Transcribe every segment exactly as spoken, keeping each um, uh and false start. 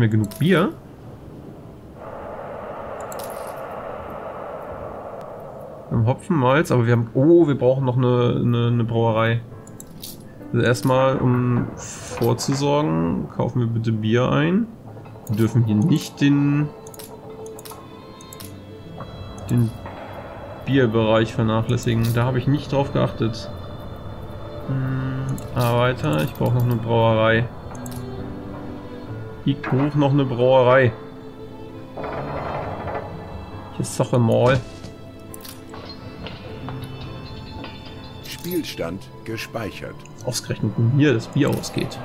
mehr genug Bier. Wir haben Hopfen, Malz, aber wir haben... Oh, wir brauchen noch eine, eine, eine Brauerei. Also erstmal, um vorzusorgen, kaufen wir bitte Bier ein. Wir dürfen hier nicht den... den Bierbereich vernachlässigen. Da habe ich nicht drauf geachtet. Hm, Arbeiter, ich brauche noch eine Brauerei. Ich brauche noch eine Brauerei. Hier ist doch einmal. Spielstand gespeichert. Ausgerechnet mir das Bier ausgeht.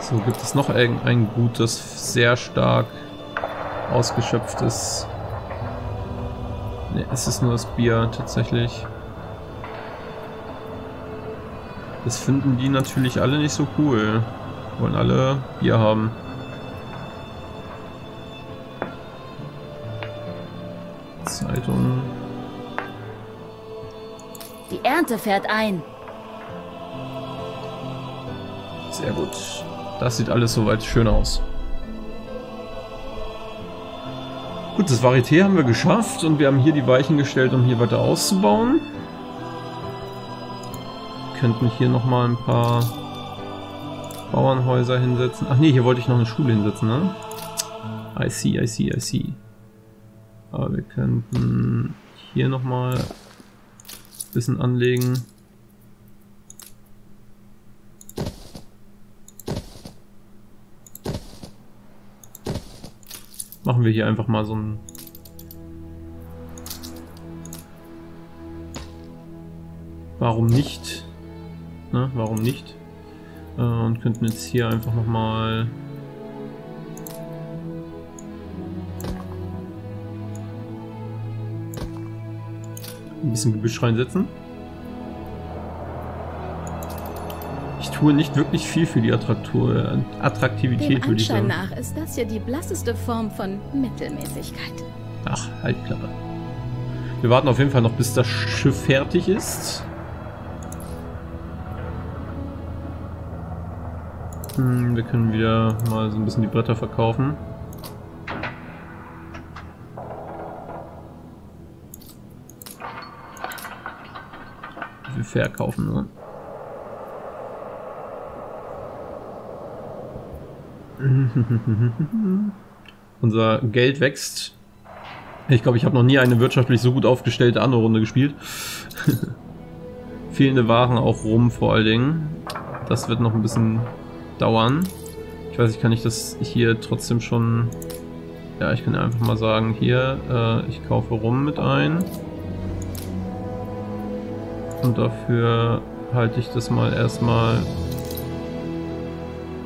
So, gibt es noch irgendein Gut, das sehr stark ausgeschöpft ist? Ne, es ist nur das Bier tatsächlich. Das finden die natürlich alle nicht so cool. Wollen alle Bier haben. Zeitung. Die Ernte fährt ein. Sehr gut. Das sieht alles soweit schön aus. Gut, das Varieté haben wir geschafft und wir haben hier die Weichen gestellt, um hier weiter auszubauen. Wir könnten hier nochmal ein paar Bauernhäuser hinsetzen. Ach nee, hier wollte ich noch eine Schule hinsetzen, ne? I see, I see, I see. Aber wir könnten hier nochmal ein bisschen anlegen. Machen wir hier einfach mal so ein... Warum nicht? Ne? Warum nicht? Äh, und könnten jetzt hier einfach nochmal... ein bisschen Gebüsch reinsetzen. Ich tue nicht wirklich viel für die Attraktur, Attraktivität, würde ich sagen. Dem Anschein nach ist das hier die blasseste Form von Mittelmäßigkeit. Ach, halt Klappe. Wir warten auf jeden Fall noch, bis das Schiff fertig ist. Hm, wir können wieder mal so ein bisschen die Bretter verkaufen. Wir verkaufen nur. Unser Geld wächst. Ich glaube, ich habe noch nie eine wirtschaftlich so gut aufgestellte Anno-Runde gespielt. Fehlende Waren auch rum, vor allen Dingen. Das wird noch ein bisschen dauern. Ich weiß, ich kann nicht, dass ich hier trotzdem schon... Ja, ich kann ja einfach mal sagen, hier, äh, ich kaufe rum mit ein. Und dafür halte ich das mal erstmal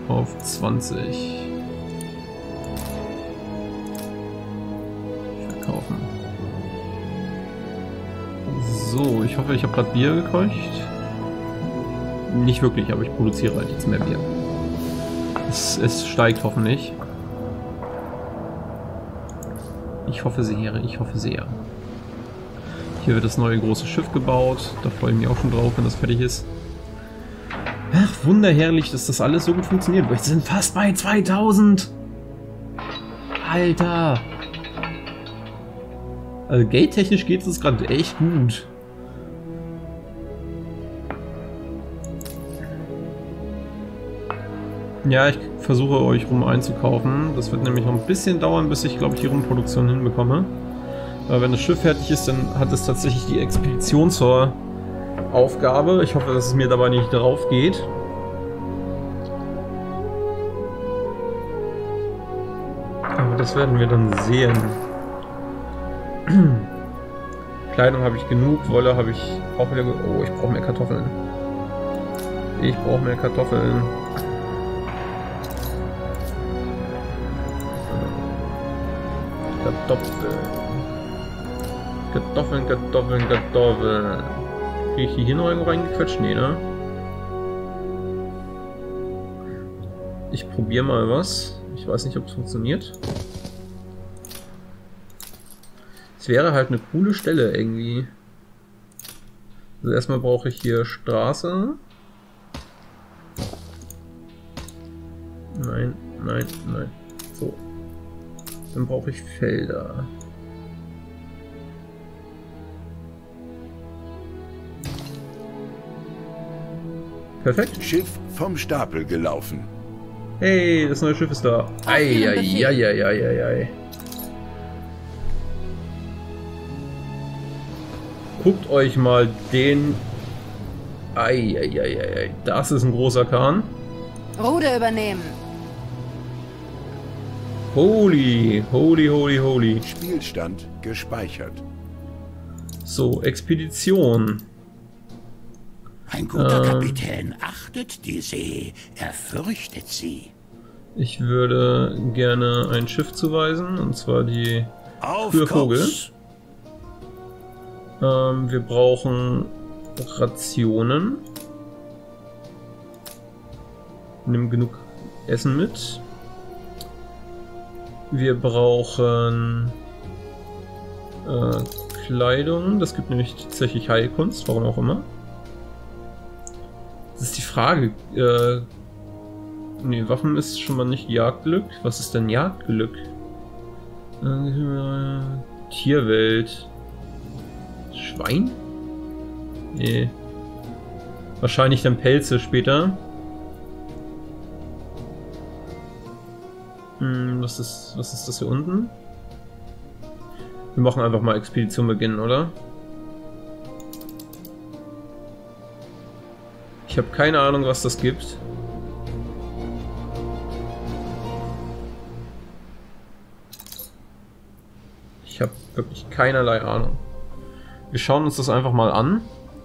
auf zwanzig. Verkaufen. So, ich hoffe, ich habe gerade Bier gekocht. Nicht wirklich, aber ich produziere halt jetzt mehr Bier. Es, es steigt hoffentlich. Ich hoffe sehr, ich hoffe sehr. Hier wird das neue große Schiff gebaut. Da freue ich mich auch schon drauf, wenn das fertig ist. Ach, wunderherrlich, dass das alles so gut funktioniert. Wir sind fast bei zweitausend. Alter. Also geldtechnisch geht es gerade echt gut. Ja, ich versuche euch rum einzukaufen. Das wird nämlich noch ein bisschen dauern, bis ich, glaube ich, die Rumproduktion hinbekomme. Aber wenn das Schiff fertig ist, dann hat es tatsächlich die Expedition zur Aufgabe. Ich hoffe, dass es mir dabei nicht drauf geht. Aber das werden wir dann sehen. Kleidung habe ich genug, Wolle habe ich auch wieder... Oh, ich brauche mehr Kartoffeln. Ich brauche mehr Kartoffeln. Kartoffeln. Kartoffeln, Kartoffeln, Kartoffeln. Kriege ich die hier noch irgendwo reingequetscht? Nee, ne? Ich probiere mal was. Ich weiß nicht, ob es funktioniert. Es wäre halt eine coole Stelle irgendwie. Also erstmal brauche ich hier Straße. Nein, nein, nein. So. Dann brauche ich Felder. Perfekt. Schiff vom Stapel gelaufen. Hey, das neue Schiff ist da. Eieieiei. Guckt euch mal den. Eieiei. Das ist ein großer Kahn. Ruder übernehmen. Holy, holy, holy, holy. Spielstand gespeichert. So, Expedition. Ein guter ähm, Kapitän achtet die See, er fürchtet sie. Ich würde gerne ein Schiff zuweisen, und zwar die für Vogel. Ähm, wir brauchen Rationen. Nimm genug Essen mit. Wir brauchen äh, Kleidung, das gibt nämlich tatsächlich Heilkunst, warum auch immer. Das ist die Frage, äh, ne, Waffen ist schon mal nicht Jagdglück. Was ist denn Jagdglück? Äh, Tierwelt. Schwein? Nee. Wahrscheinlich dann Pelze später. Hm, was ist, was ist das hier unten? Wir machen einfach mal Expedition beginnen, oder? Ich habe keine Ahnung, was das gibt. Ich habe wirklich keinerlei Ahnung. Wir schauen uns das einfach mal an.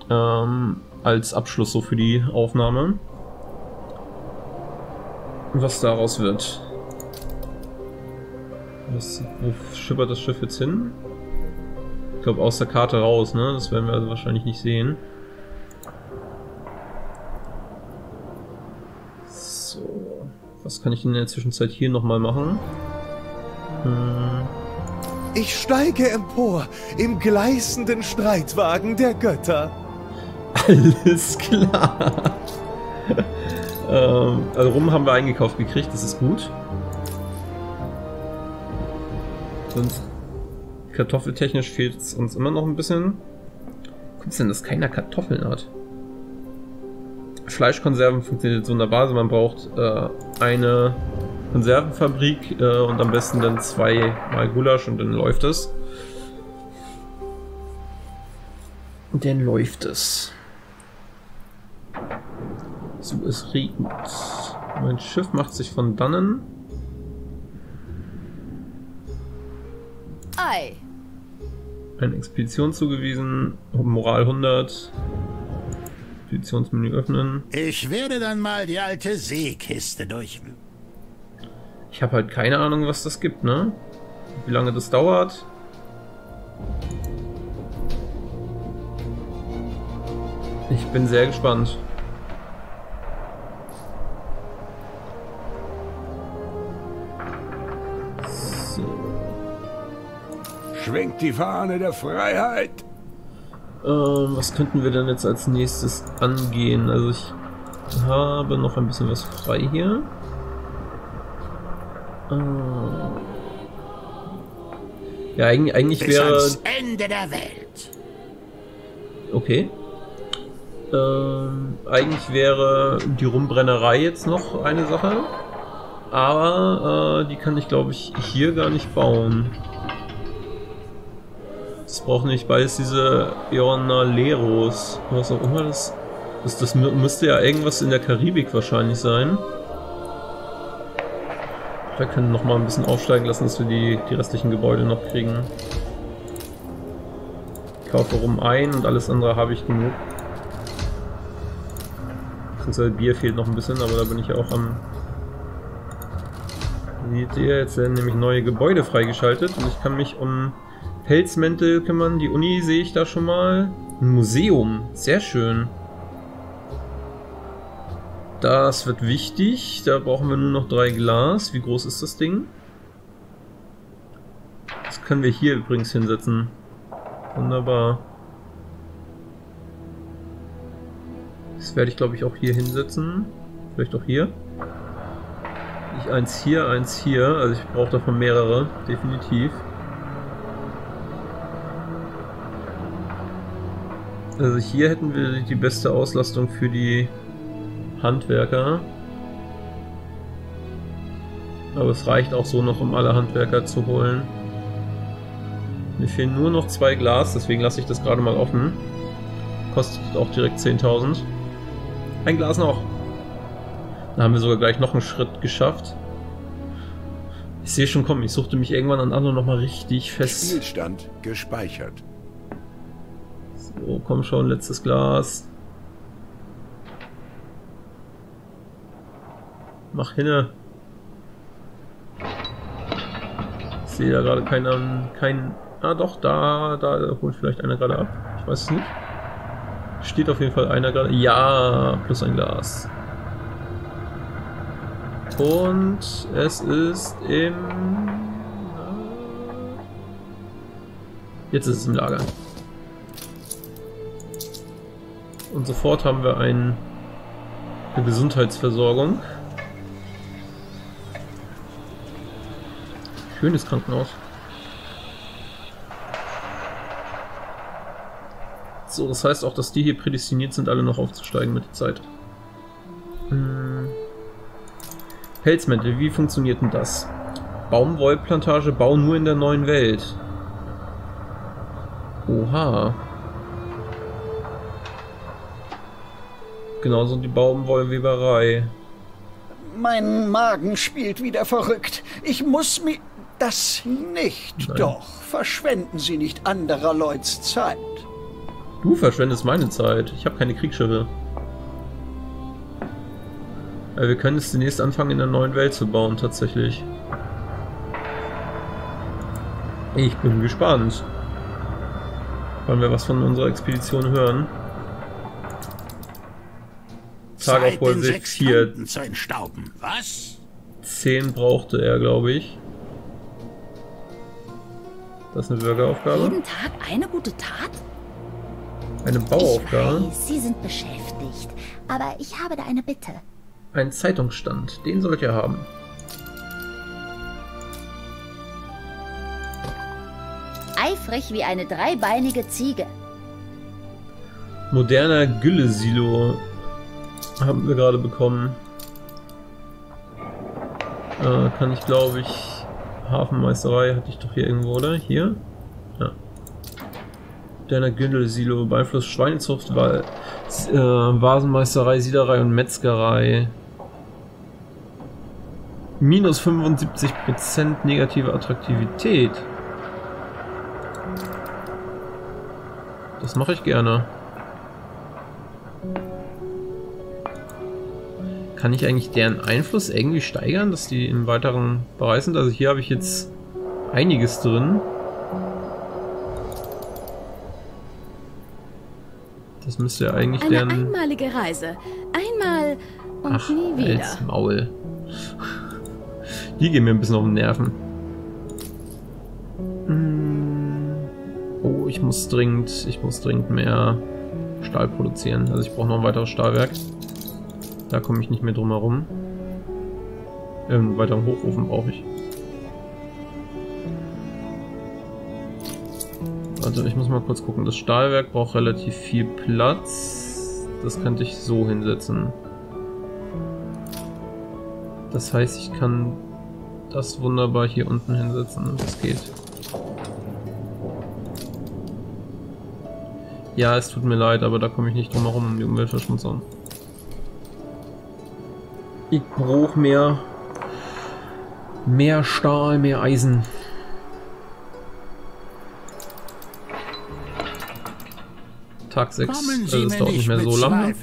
Ähm, als Abschluss so für die Aufnahme. Was daraus wird. Was, wo schippert das Schiff jetzt hin? Ich glaube aus der Karte raus, ne? Das werden wir also wahrscheinlich nicht sehen. Was kann ich in der Zwischenzeit hier nochmal machen? Hm. Ich steige empor im gleißenden Streitwagen der Götter. Alles klar. ähm, also Rum haben wir eingekauft gekriegt, das ist gut. Sonst kartoffeltechnisch fehlt es uns immer noch ein bisschen. Kommt's denn, dass keiner Kartoffeln hat? Fleischkonserven funktioniert so in der Basis, man braucht äh, eine Konservenfabrik äh, und am besten dann zweimal Gulasch und dann läuft es. Und dann läuft es. So, es regnet. Mein Schiff macht sich von dannen. Ei. Eine Expedition zugewiesen, Moral hundert. Expeditionsmenü öffnen. Ich werde dann mal die alte Seekiste durch. Ich habe halt keine Ahnung, was das gibt, ne? Wie lange das dauert. Ich bin sehr gespannt. So. Schwenkt die Fahne der Freiheit! Ähm, was könnten wir denn jetzt als nächstes angehen? Also ich habe noch ein bisschen was frei hier. Äh ja, eigentlich, eigentlich wäre... Bis ans Ende der Welt. Okay. Ähm, eigentlich wäre die Rumbrennerei jetzt noch eine Sache. Aber äh, die kann ich, glaube ich, hier gar nicht bauen. Das braucht nicht beides diese Eonaleros. Was auch immer das ist. Das müsste ja irgendwas in der Karibik wahrscheinlich sein. Wir können noch mal ein bisschen aufsteigen lassen, dass wir die, die restlichen Gebäude noch kriegen. Ich kaufe Rum ein und alles andere habe ich genug. Beziehungsweise Bier fehlt noch ein bisschen, aber da bin ich ja auch am... Seht ihr, jetzt werden nämlich neue Gebäude freigeschaltet und ich kann mich um... Pelzmäntel kümmern, die Uni sehe ich da schon mal. Ein Museum, sehr schön. Das wird wichtig, da brauchen wir nur noch drei Glas. Wie groß ist das Ding? Das können wir hier übrigens hinsetzen. Wunderbar. Das werde ich, glaube ich, auch hier hinsetzen. Vielleicht auch hier. Ich eins hier, eins hier. Also ich brauche davon mehrere, definitiv. Also hier hätten wir die beste Auslastung für die Handwerker. Aber es reicht auch so noch, um alle Handwerker zu holen. Mir fehlen nur noch zwei Glas, deswegen lasse ich das gerade mal offen. Kostet auch direkt zehntausend. Ein Glas noch. Da haben wir sogar gleich noch einen Schritt geschafft. Ich sehe schon kommen, ich suchte mich irgendwann an Anno nochmal richtig fest. Spielstand gespeichert. So, komm schon, letztes Glas. Mach hinne. Ich sehe da gerade keinen, keinen... Ah doch, da, da holt vielleicht einer gerade ab. Ich weiß es nicht. Steht auf jeden Fall einer gerade... Ja, plus ein Glas. Und es ist im... Jetzt ist es im Lager. Und sofort haben wir ein, eine Gesundheitsversorgung. Schönes Krankenhaus. So, das heißt auch, dass die hier prädestiniert sind, alle noch aufzusteigen mit der Zeit. Hm. Pelzmäntel, wie funktioniert denn das? Baumwollplantage, Bau nur in der neuen Welt. Oha. Genauso die Baumwollweberei. Mein Magen spielt wieder verrückt. Ich muss mir... Das nicht. Nein. Doch. Verschwenden Sie nicht anderer Leuts Zeit. Du verschwendest meine Zeit. Ich habe keine Kriegsschiffe. Aber wir können es zunächst anfangen, in der neuen Welt zu bauen, tatsächlich. Ich bin gespannt. Wollen wir was von unserer Expedition hören? Tagaufwohl vier. Was? zehn brauchte er, glaube ich. Das ist eine Bürgeraufgabe. Jeden Tag eine gute Tat? Eine Bauaufgabe. Ich weiß, Sie sind beschäftigt, aber ich habe da eine Bitte. Ein Zeitungsstand, den sollt ihr haben. Eifrig wie eine dreibeinige Ziege. Moderner Güllesilo. Haben wir gerade bekommen. Äh, kann ich, glaube ich, Hafenmeisterei hatte ich doch hier irgendwo, oder? Hier? Ja. Deiner Gündelsilo beeinflusst Schweinezucht, weil äh, Vasenmeisterei, Siederei und Metzgerei. Minus fünfundsiebzig Prozent negative Attraktivität. Das mache ich gerne. Kann ich eigentlich deren Einfluss irgendwie steigern, dass die im weiteren Bereich sind? Also hier habe ich jetzt einiges drin. Das müsste ja eigentlich eine deren... Eine einmalige Reise. Einmal und Ach, nie wieder. Als Maul. Die gehen mir ein bisschen auf den Nerven. Oh, ich muss dringend, ich muss dringend mehr Stahl produzieren. Also ich brauche noch ein weiteres Stahlwerk. Da komme ich nicht mehr drum herum. Ähm, weiter im Hochofen brauche ich. Also ich muss mal kurz gucken. Das Stahlwerk braucht relativ viel Platz. Das könnte ich so hinsetzen. Das heißt, ich kann das wunderbar hier unten hinsetzen. Das geht. Ja, es tut mir leid, aber da komme ich nicht drum herum um die Umweltverschmutzung. Ich brauche mehr, mehr Stahl, mehr Eisen. Tag sechs, also es dauert nicht mehr so lange.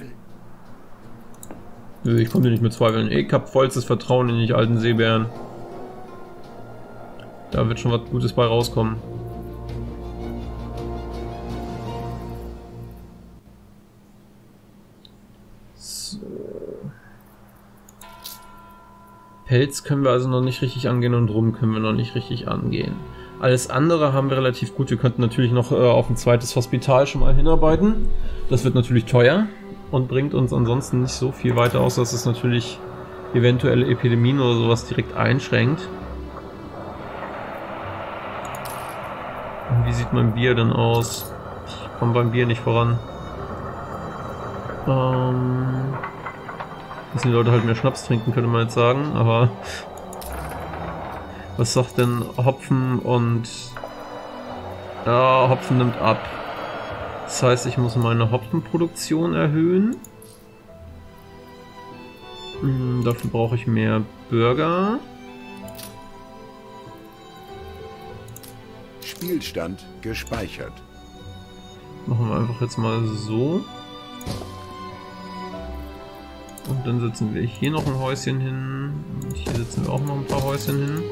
Ich konnte nicht mehr zweifeln. Ich habe vollstes Vertrauen in die alten Seebären. Da wird schon was Gutes bei rauskommen. Pelz können wir also noch nicht richtig angehen und Rum können wir noch nicht richtig angehen. Alles andere haben wir relativ gut. Wir könnten natürlich noch äh, auf ein zweites Hospital schon mal hinarbeiten. Das wird natürlich teuer, und bringt uns ansonsten nicht so viel weiter, außer dass es natürlich eventuelle Epidemien oder sowas direkt einschränkt. Und wie sieht mein Bier denn aus? Ich komme beim Bier nicht voran. Ähm, dass die Leute halt mehr Schnaps trinken, könnte man jetzt sagen, aber was sagt denn Hopfen und... Ja, Hopfen nimmt ab. Das heißt, ich muss meine Hopfenproduktion erhöhen. Hm, dafür brauche ich mehr Bürger. Spielstand gespeichert. Machen wir einfach jetzt mal so. Und dann setzen wir hier noch ein Häuschen hin. Und hier setzen wir auch noch ein paar Häuschen hin.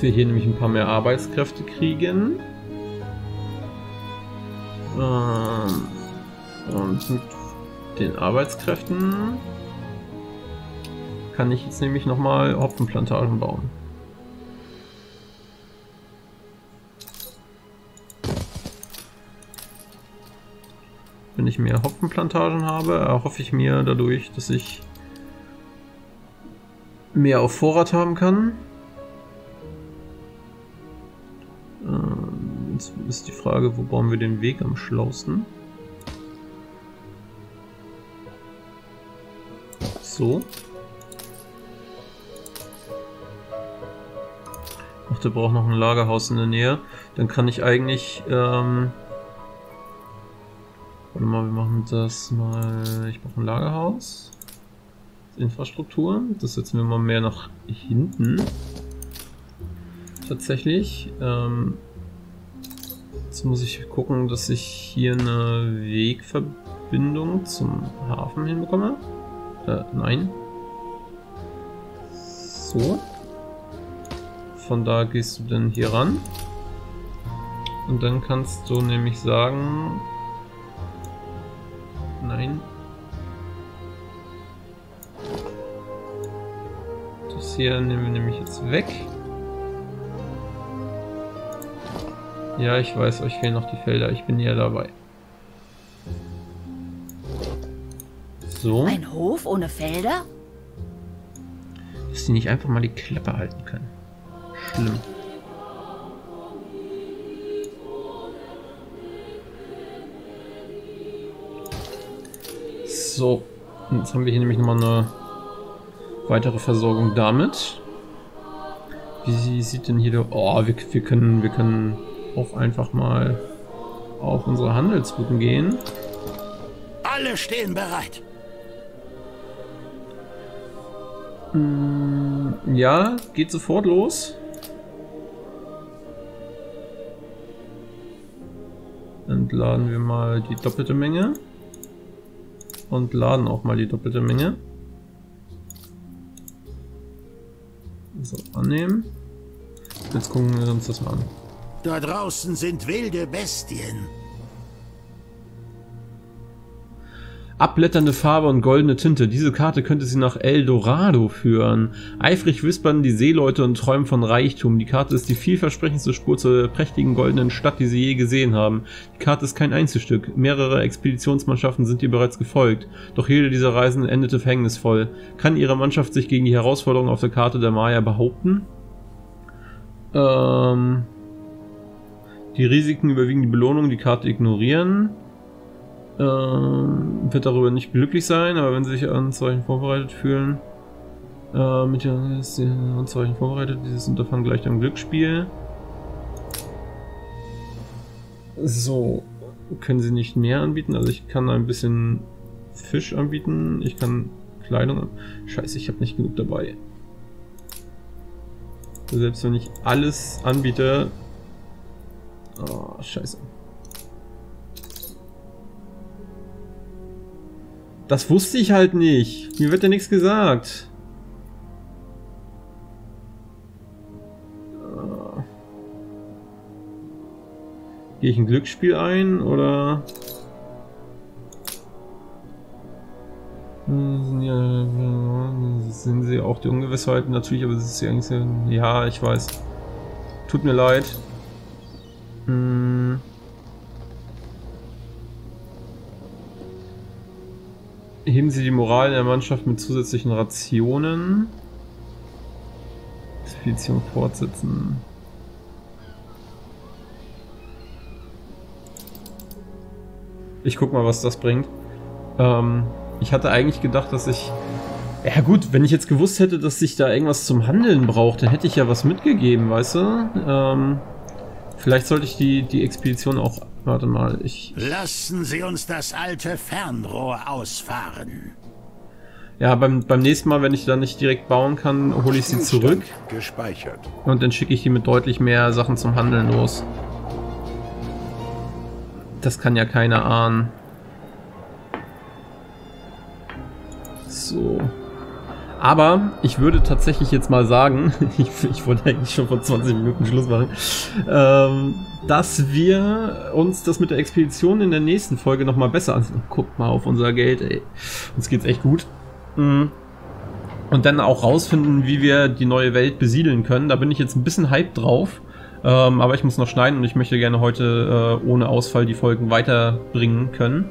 Wir hier nämlich ein paar mehr Arbeitskräfte kriegen. Ähm, und mit den Arbeitskräften kann ich jetzt nämlich nochmal Hopfenplantagen bauen. Wenn ich mehr Hopfenplantagen habe, erhoffe ich mir dadurch, dass ich mehr auf Vorrat haben kann. Jetzt ist die Frage, wo bauen wir den Weg am schlausten? So. Ach, der braucht noch ein Lagerhaus in der Nähe. Dann kann ich eigentlich... Ähm Warte mal, wir machen das mal... Ich brauche ein Lagerhaus. Infrastruktur. Das setzen wir mal mehr nach hinten. Tatsächlich. Ähm Jetzt muss ich gucken, dass ich hier eine Wegverbindung zum Hafen hinbekomme. Äh, nein. So. Von da gehst du dann hier ran. Und dann kannst du nämlich sagen... Nein. Das hier nehmen wir nämlich jetzt weg. Ja, ich weiß, euch fehlen noch die Felder. Ich bin ja dabei. So. Ein Hof ohne Felder? Dass die nicht einfach mal die Klappe halten können. Schlimm. So. Und jetzt haben wir hier nämlich nochmal eine weitere Versorgung damit. Wie sieht denn hier der... Oh, wir, wir können... Wir können auch einfach mal auf unsere Handelsrouten gehen. Alle stehen bereit. Mm, ja, geht sofort los. Entladen wir mal die doppelte Menge. Und laden auch mal die doppelte Menge. So, annehmen. Jetzt gucken wir uns das mal an. Da draußen sind wilde Bestien. Abblätternde Farbe und goldene Tinte. Diese Karte könnte sie nach El Dorado führen. Eifrig wispern die Seeleute und träumen von Reichtum. Die Karte ist die vielversprechendste Spur zur prächtigen goldenen Stadt, die sie je gesehen haben. Die Karte ist kein Einzelstück. Mehrere Expeditionsmannschaften sind ihr bereits gefolgt. Doch jede dieser Reisen endete verhängnisvoll. Kann ihre Mannschaft sich gegen die Herausforderungen auf der Karte der Maya behaupten? Ähm... Die Risiken überwiegen die Belohnung, die Karte ignorieren. Ähm, wird darüber nicht glücklich sein, aber wenn sie sich Anzeichen vorbereitet fühlen, äh, mit den Anzeichen vorbereitet, dieses Unterfangen gleicht einem Glücksspiel. So, können sie nicht mehr anbieten, also ich kann ein bisschen Fisch anbieten, ich kann Kleidung anbieten. Scheiße, ich habe nicht genug dabei. Selbst wenn ich alles anbiete, oh, scheiße. Das wusste ich halt nicht. Mir wird ja nichts gesagt. Uh. Gehe ich ein Glücksspiel ein, oder? Ja, sind sie auch die Ungewissheiten? Natürlich, aber das ist ja eigentlich... Ja, ich weiß. Tut mir leid. heben sie die Moral der Mannschaft mit zusätzlichen Rationen. Expedition fortsetzen. Ich guck mal, was das bringt. Ähm, ich hatte eigentlich gedacht, dass ich... Ja gut, wenn ich jetzt gewusst hätte, dass ich da irgendwas zum Handeln brauche, dann hätte ich ja was mitgegeben, weißt du? Ähm, vielleicht sollte ich die, die Expedition auch... Warte mal, ich... Lassen Sie uns das alte Fernrohr ausfahren. Ja, beim, beim nächsten Mal, wenn ich da nicht direkt bauen kann, hole ich sie zurück. Gespeichert. Und dann schicke ich die mit deutlich mehr Sachen zum Handeln los. Das kann ja keiner ahnen. So. Aber ich würde tatsächlich jetzt mal sagen, ich, ich wollte eigentlich schon vor zwanzig Minuten Schluss machen, ähm, dass wir uns das mit der Expedition in der nächsten Folge nochmal besser ansehen. Guckt mal auf unser Geld, ey. Uns geht's echt gut. Und dann auch rausfinden, wie wir die neue Welt besiedeln können. Da bin ich jetzt ein bisschen hype drauf. Ähm, aber ich muss noch schneiden und ich möchte gerne heute äh, ohne Ausfall die Folgen weiterbringen können.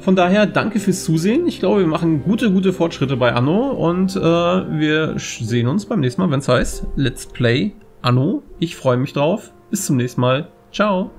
Von daher, danke fürs Zusehen. Ich glaube, wir machen gute, gute Fortschritte bei Anno und äh, wir sehen uns beim nächsten Mal, wenn es heißt Let's Play Anno. Ich freue mich drauf. Bis zum nächsten Mal. Ciao.